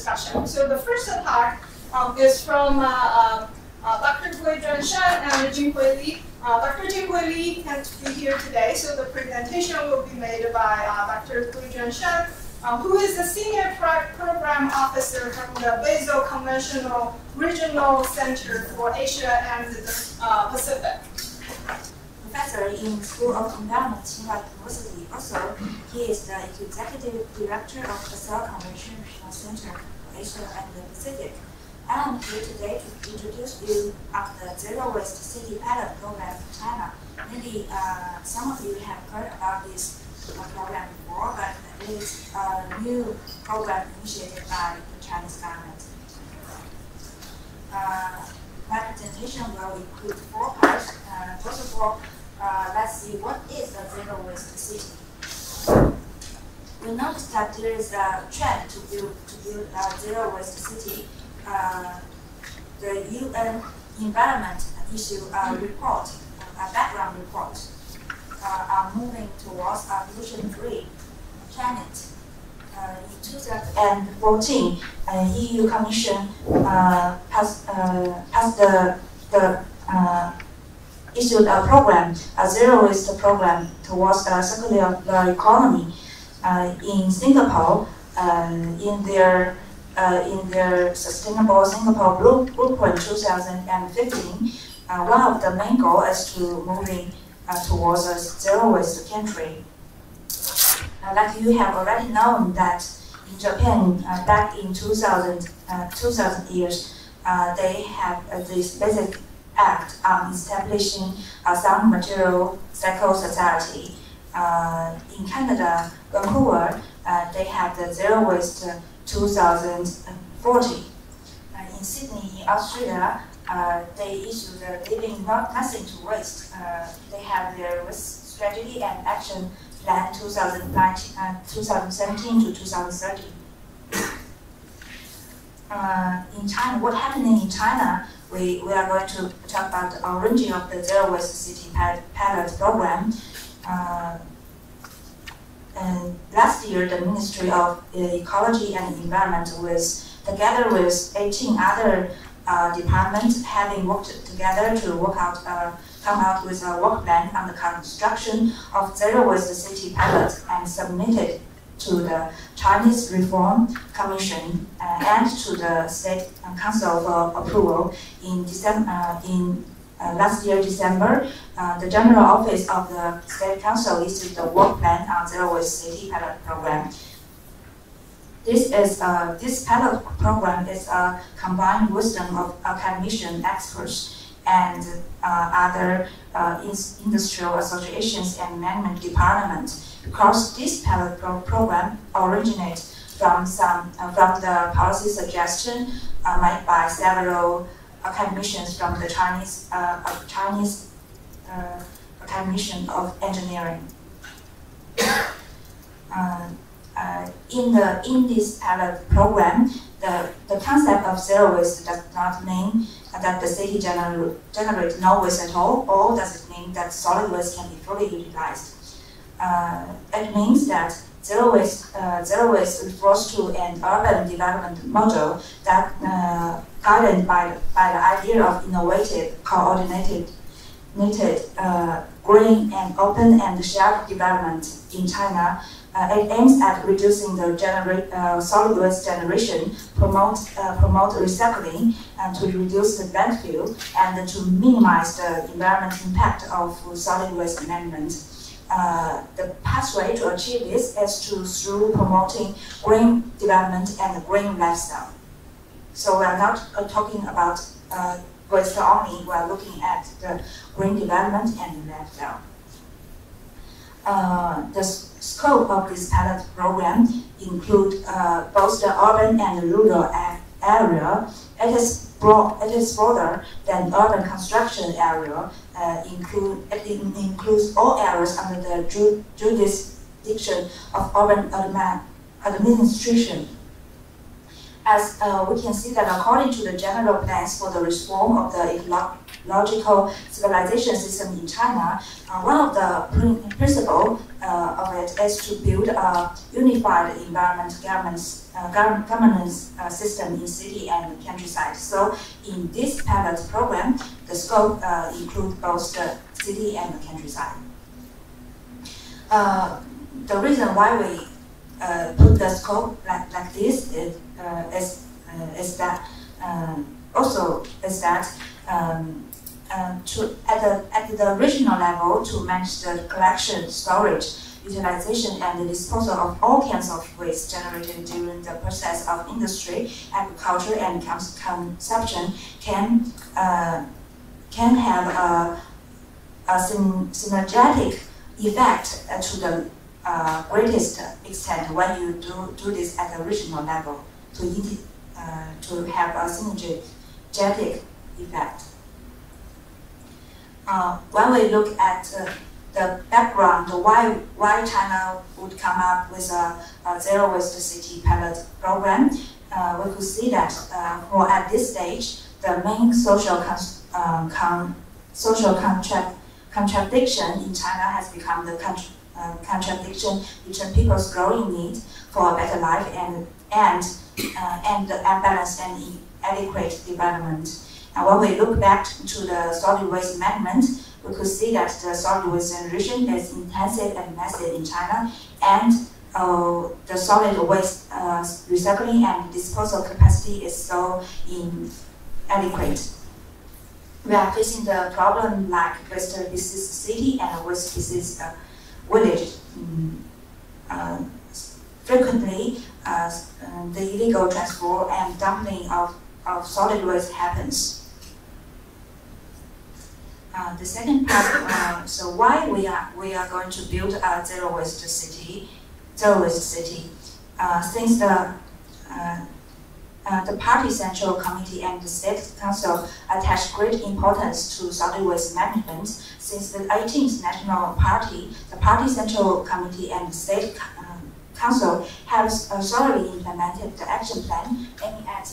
discussion. So the first talk is from Dr. Guijuan Shan and Jin-Kui-Li. Dr. Jin-Kui-Li can't be here today, so the presentation will be made by Dr. Guijuan Shan, who is the Senior Program Officer from the Basel Conventional Regional Center for Asia and the Pacific. Professor in School of Environment, Tsinghua University. Also, he is the Executive Director of the Basel Convention Regional Center for Asia and the Pacific. I am here today to introduce you of the Zero Waste City pilot program in China. Maybe some of you have heard about this program before, but it is a new program initiated by the Chinese government. My presentation will include four parts. First of all, let's see what is a zero waste city. We noticed that there is a trend to build a zero waste city. The UN Environment issued a report, a background report, are moving towards a pollution-free planet. In 2014, EU Commission issued a program, a zero-waste program towards a circular economy in Singapore, in their Sustainable Singapore Blueprint 2015. One of the main goals is to moving towards a zero-waste country. Like you have already known that in Japan, back in 2000 they have this basic act on establishing a sound material cycle society. In Canada, Vancouver, they have the Zero Waste 2040. In Sydney, Australia, they issue the Leaving Nothing to Waste. They have their waste strategy and action plan 2017 to 2030. In China, what's happening in China? We are going to talk about the origin of the Zero Waste City pilot program. And last year, the Ministry of Ecology and Environment was together with 18 other departments having worked together to come out with a work plan on the construction of Zero Waste City pilot and submitted to the Chinese Reform Commission and to the State Council for approval in December. Last year, December, the General Office of the State Council issued the work plan on Zero Waste City pilot program. This pilot program is a combined wisdom of academician experts and other industrial associations and management departments. Because this pilot program originates from the policy suggestion made by several academicians from the Chinese Academicians of Engineering. In this pilot program, the concept of zero waste does not mean that the city generates no waste at all, or does it mean that solid waste can be fully utilized? It means that zero waste refers to an urban development model that guided by the idea of innovative, coordinated, green and open and shared development in China. It aims at reducing the solid waste generation, promote recycling, and to reduce the landfill, and to minimize the environmental impact of solid waste management. The pathway to achieve this is through promoting green development and green lifestyle. So we are not talking about waste only, we are looking at the green development and lifestyle. The scope of this pilot program includes both the urban and rural area. It is broader than urban construction area. It includes all areas under the jurisdiction of urban administration. As we can see that according to the general plans for the reform of the technological civilization system in China, one of the principles of it is to build a unified environment governance system in city and countryside. So in this pilot program, the scope includes both the city and the countryside. The reason why we put the scope like this is that at the regional level, to manage the collection, storage, utilization, and the disposal of all kinds of waste generated during the process of industry, agriculture, and consumption can have a synergetic effect to the greatest extent when you do this at the regional level to have a synergetic effect. When we look at the background, why China would come up with a Zero Waste City pilot program, we could see that at this stage, the main social contradiction in China has become the contradiction between people's growing need for a better life and the unbalanced and inadequate development. And when we look back to the solid waste management, we could see that the solid waste generation is intensive and massive in China, and the solid waste recycling and disposal capacity is so inadequate. We are facing the problem like waste disease city and waste disease village. Frequently, the illegal transport and dumping of solid waste happens. The second part, so why we are going to build a zero waste city? Zero waste city. Since the Party Central Committee and the State Council attach great importance to solid waste management, since the 18th National Party, the Party Central Committee and the State Council have thoroughly implemented the action plan aiming at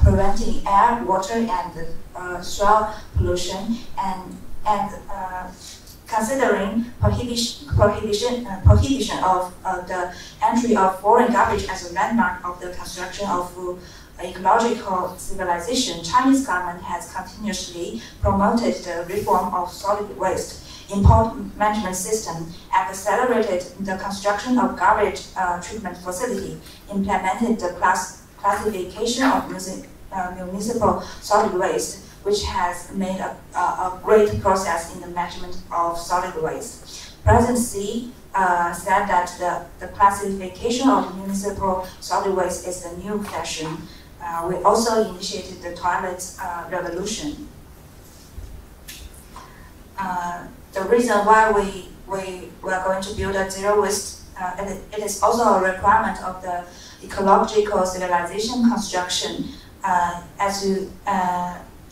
preventing air, water, and soil pollution, and considering prohibition of the entry of foreign garbage as a landmark of the construction of ecological civilization, Chinese government has continuously promoted the reform of solid waste import management system, accelerated the construction of garbage treatment facility, implemented the classification of municipal solid waste, which has made a great process in the management of solid waste. President Xi said that the classification of municipal solid waste is the new fashion. We also initiated the toilet revolution. The reason why we are going to build a zero waste, it is also a requirement of the ecological civilization construction.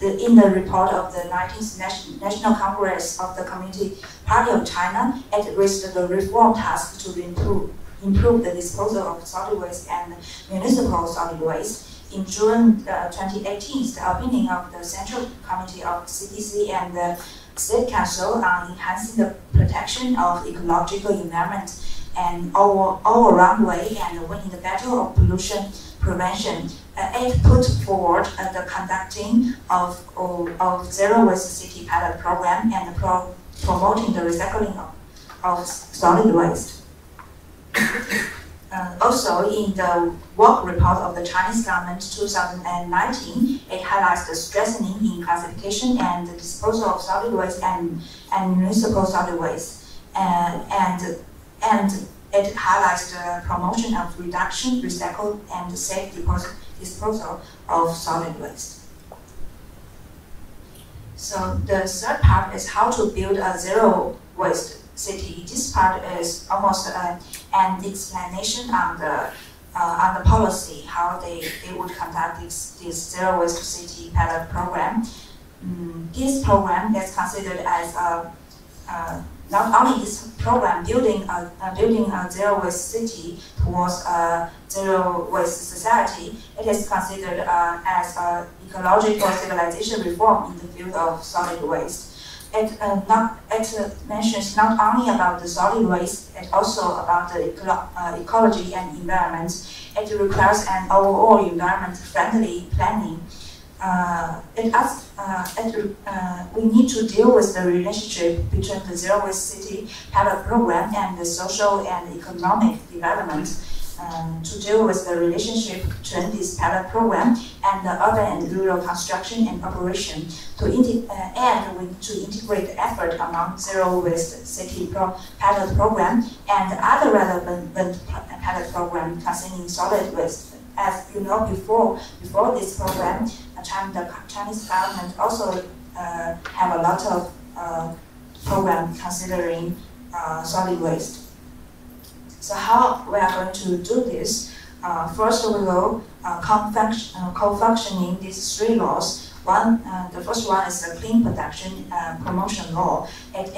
In the report of the 19th National Congress of the Communist Party of China, it raised the reform task to improve the disposal of solid waste and municipal solid waste. In June 2018, the opinion of the Central Committee of CDC and the State Council on enhancing the protection of ecological environment and all-around way and winning the battle of pollution prevention. It put forward the conducting of Zero Waste City pilot program and promoting the recycling of solid waste. Also, in the work report of the Chinese government 2019, it highlights the strengthening in classification and the disposal of solid waste and municipal solid waste, and it highlights the promotion of reduction, recycle, and safe disposal of solid waste. So the third part is how to build a zero waste city. This part is almost an explanation on the policy, how they would conduct this Zero Waste City pilot program. This program is considered as not only this program building a zero waste city towards a zero waste society, it is considered as an ecological civilization reform in the field of solid waste. It mentions not only about the solid waste, but also about the ecology and environment. It requires an overall environment-friendly planning. We need to deal with the relationship between the Zero Waste City pilot program and the social and economic development. To deal with the relationship between this pilot program and the urban and rural construction and operation. To integrate the effort among Zero Waste City pilot program and other relevant pilot program concerning solid waste. As you know, before this program, the Chinese government also have a lot of program considering solid waste. So how we are going to do this? First, we will co-functioning these three laws. The first one is the Clean Production Promotion Law. It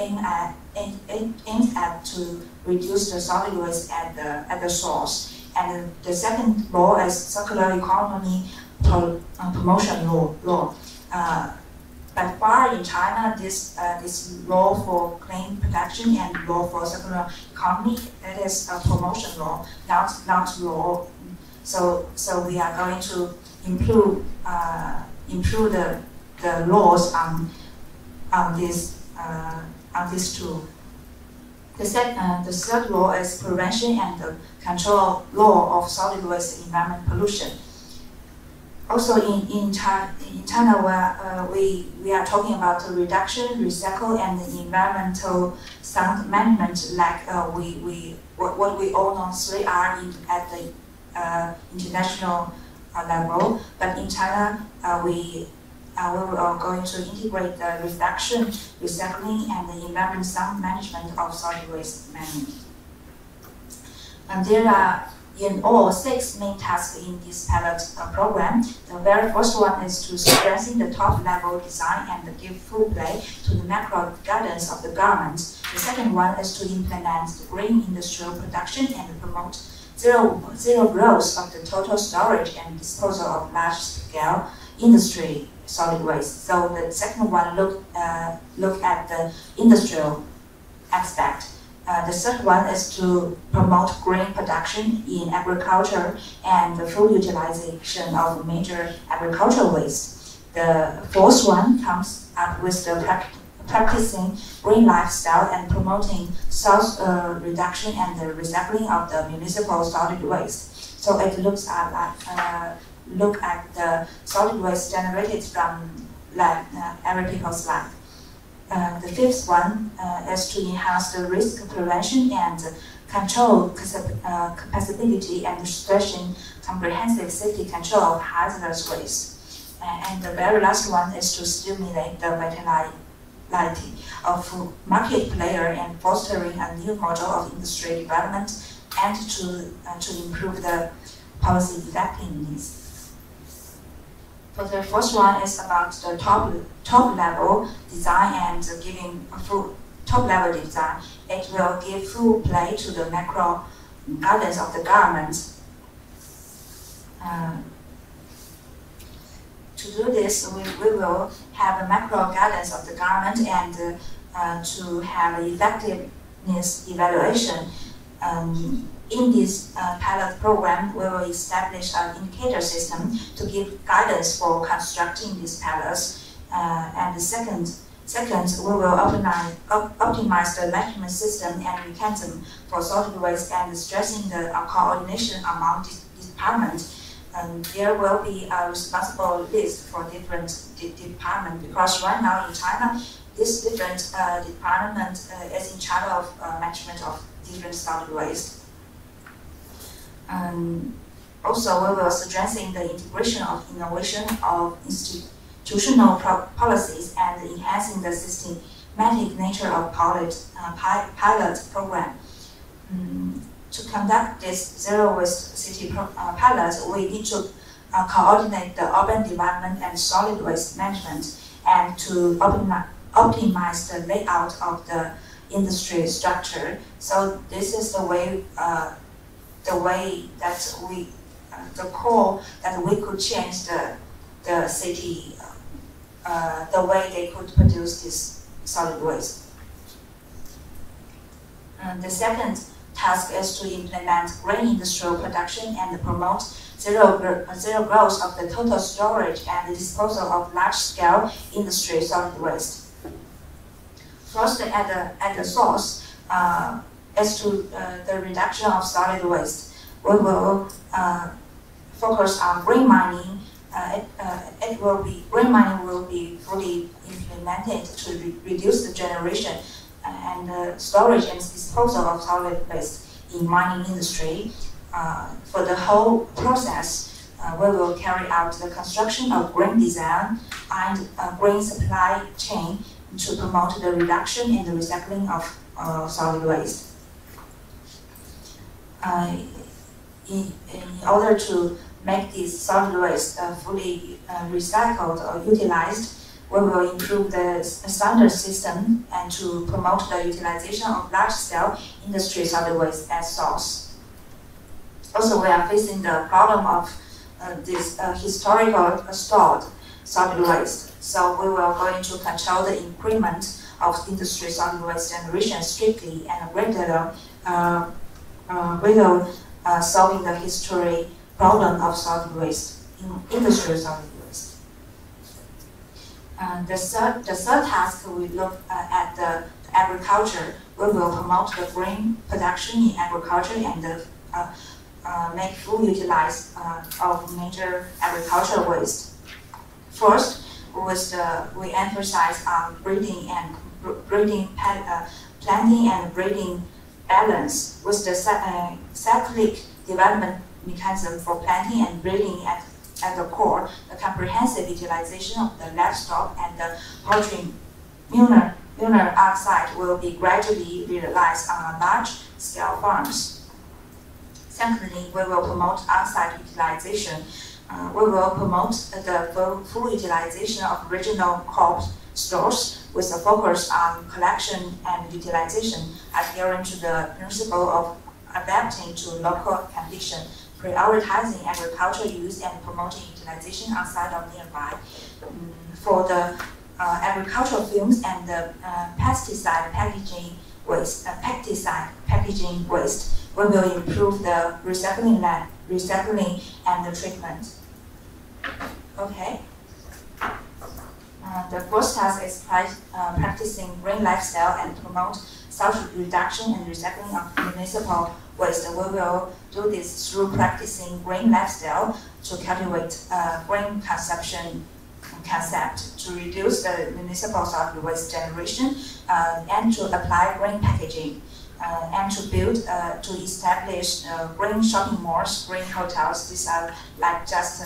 aims to reduce the solid waste at the source. And the second law is Circular Economy Promotion law. But far in China, this law for clean production and law for circular economy, that is a promotion law, not law. So we are going to improve the laws on these two. The third law is Prevention and the Control Law of Solid Waste Environment Pollution. Also in China, we are talking about the reduction, recycle, and the environmental sound management, like what we all know 3R at the international level. But in China, we are going to integrate the reduction, recycling, and the environmental sound management of solid waste management. And there are in all 6 main tasks in this pilot program. The very first one is to strengthen the top-level design and give full play to the macro guidance of the government. The second one is to implement the green industrial production and promote zero growth of the total storage and disposal of large-scale industry solid waste. So the second one look at the industrial aspect. The third one is to promote green production in agriculture and the full utilization of major agricultural waste. The fourth one comes up with the practicing green lifestyle and promoting source reduction and the recycling of the municipal solid waste. So it looks at the solid waste generated from agricultural life. The fifth one is to enhance the risk prevention and control capacity and strengthen comprehensive safety control of hazardous waste. And the very last one is to stimulate the vitality of market player and fostering a new model of industry development and to improve the policy effectiveness. But the first one is about the top-level design and giving a full top-level design. It will give full play to the macro guidance of the government. To do this, we will have a macro guidance of the government and to have effectiveness evaluation. In this pilot program, we will establish an indicator system to give guidance for constructing these pilots. And second, we will optimize the management system and mechanism for solid waste and stressing the coordination among departments. There will be a responsible list for different departments, because right now in China, this different department is in charge of management of different solid waste. Also, we will strengthen the integration of innovation of institutional policies and enhancing the systematic nature of pilot program. To conduct this Zero Waste City pilot, we need to coordinate the urban development and solid waste management and to optimize the layout of the industry structure. So this is the way that we, the core that we could change the city, the way they could produce this solid waste. And the second task is to implement green industrial production and promote zero growth of the total storage and disposal of large-scale industry solid waste. First, at the source, as to the reduction of solid waste, we will focus on green mining. Green mining will be fully implemented to reduce the generation and storage and disposal of solid waste in mining industry. For the whole process, we will carry out the construction of green design and green supply chain to promote the reduction and the recycling of solid waste. In order to make this solid waste fully recycled or utilized, we will improve the standard system and to promote the utilization of large-scale industry solid waste as source. Also, we are facing the problem of this historical stored solid waste. So we were going to control the increment of industry solid waste generation strictly and regular, solving the history problem of solid waste in industry solid waste. The third task, we look at the agriculture. We will promote the green production in agriculture and make full utilize of major agricultural waste. First, we emphasize on planting and breeding balance with the cyclic development mechanism for planting and breeding at the core, the comprehensive utilization of the livestock and the poultry manure oxide will be gradually realized on large-scale farms. Secondly, we will promote oxide utilization. We will promote the full utilization of regional crop stores with a focus on collection and utilization, adhering to the principle of adapting to local conditions, prioritizing agricultural use and promoting utilization outside of nearby. For the agricultural fumes and the pesticide packaging waste, we will improve the recycling and the treatment. Okay. The first task is practicing green lifestyle and promote self-reduction and recycling of municipal waste. We will do this through practicing green lifestyle to cultivate green consumption concept to reduce the municipal solid waste generation and to apply green packaging and to build, to establish green shopping malls, green hotels. These are like just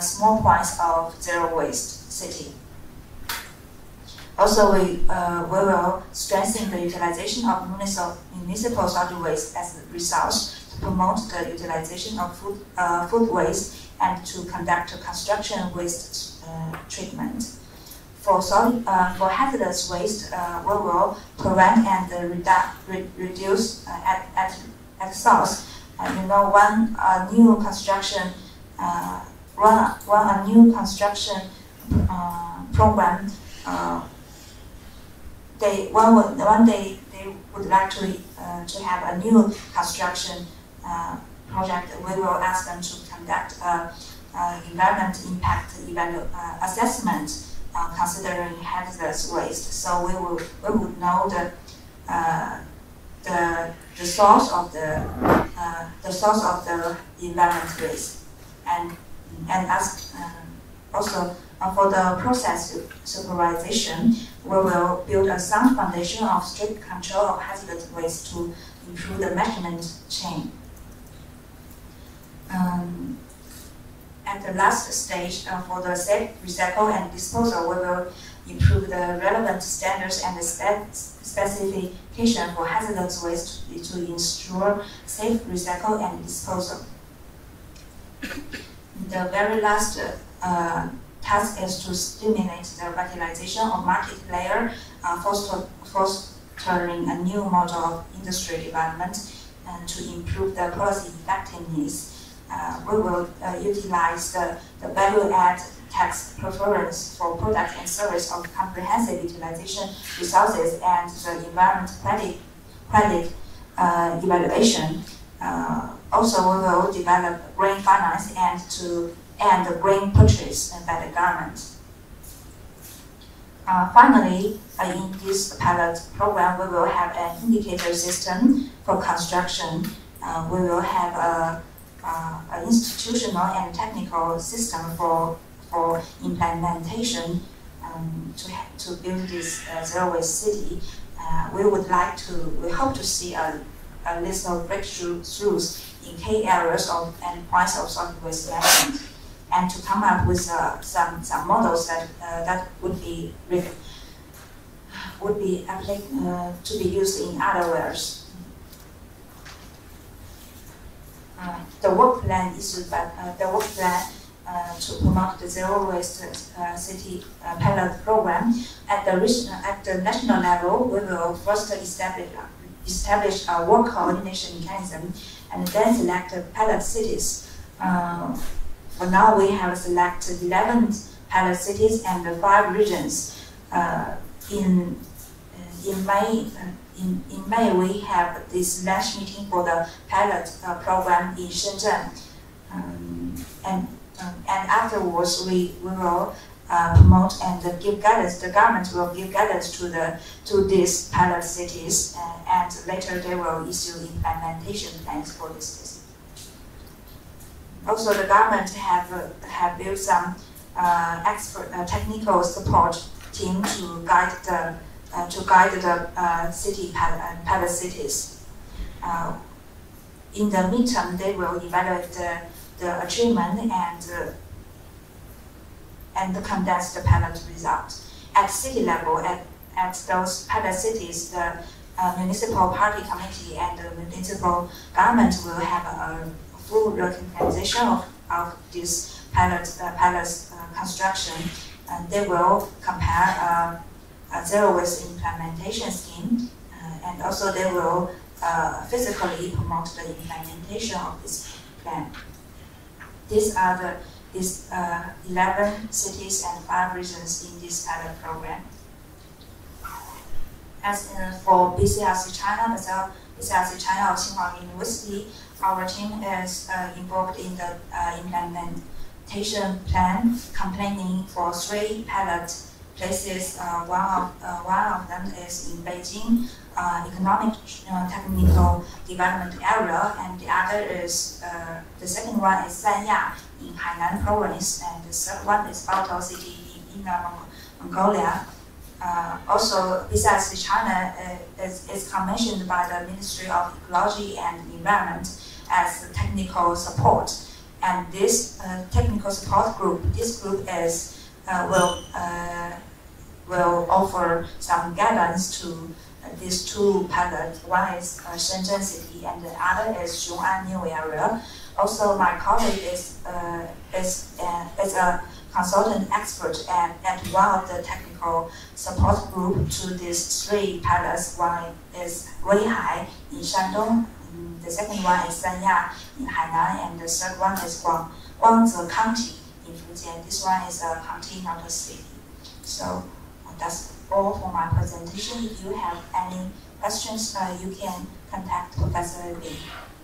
small points of zero waste city. Also, we will strengthen the utilization of municipal solid waste as a resource to promote the utilization of food waste and to conduct construction waste treatment. For hazardous waste, we will prevent and reduce at source. You know, when a new construction program. One day they would like to have a new construction project. We will ask them to conduct environment impact assessment, considering hazardous waste. So we would know the source of the environment waste, and ask also. For the process supervision, we will build a sound foundation of strict control of hazardous waste to improve the management chain. At the last stage, for the safe recycle and disposal, we will improve the relevant standards and the specification for hazardous waste to ensure safe recycle and disposal. The very last task is to stimulate the revitalization of market player, fostering a new model of industry development, and to improve the policy effectiveness. We will utilize the value-add tax preference for product and service of comprehensive utilization resources and the environment credit evaluation. Also, we will develop green finance and the green purchase by the government. Finally, in this pilot program, we will have an indicator system for construction. We will have an institutional and technical system for implementation to build this zero waste city. We hope to see a list of breakthroughs in key areas and points of solid waste management, and to come up with some models that would be to be used in other areas. The work plan issued by to promote the zero waste city pilot program at the national level, we will first establish a work coordination mechanism and then select pilot cities. For now, we have selected 11 pilot cities and 5 regions. In May, we have this launch meeting for the pilot program in Shenzhen, and afterwards we will promote and give guidance. The government will give guidance to these pilot cities, and later they will issue implementation plans for these cities. Also, the government have built some expert technical support team to guide the city pilot cities. In the midterm, they will evaluate the achievement and condense the pilot results. At city level, at those pilot cities, the municipal party committee and the municipal government will have a full recognition of this pilot construction, and they will compare a zero waste implementation scheme, and also they will physically promote the implementation of this plan. These 11 cities and 5 regions in this pilot program. As for BCRC China, BCRC China of Tsinghua University, our team is involved in the implementation plan, campaigning for 3 pilot places. One of them is in Beijing Economic Technical Development Area, and the other is the second one is Sanya in Hainan Province, and the third one is Baotou City in Inner Mongolia. Also, besides China, is commissioned by the Ministry of Ecology and Environment as technical support. And this technical support group, is will offer some guidance to these 2 pilots. One is Shenzhen City, and the other is Xiong'an New Area. Also, my colleague is a consultant expert at one of the technical support group to these 3 pilots. One is Weihai in Shandong, the second one is Sanya in Hainan, and the third one is Guangze County in Fujian. This one is a county, not a city. So that's all for my presentation. If you have any questions, you can contact Professor Li.